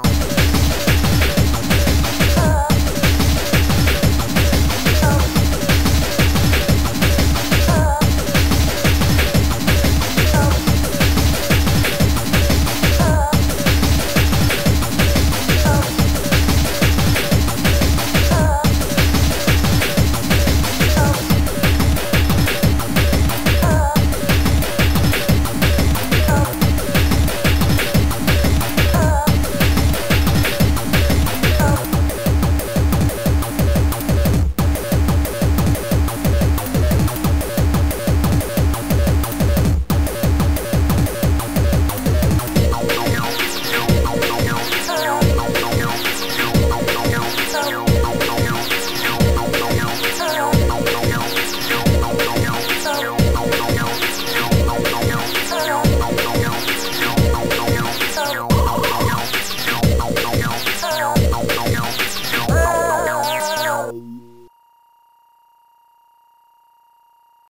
No.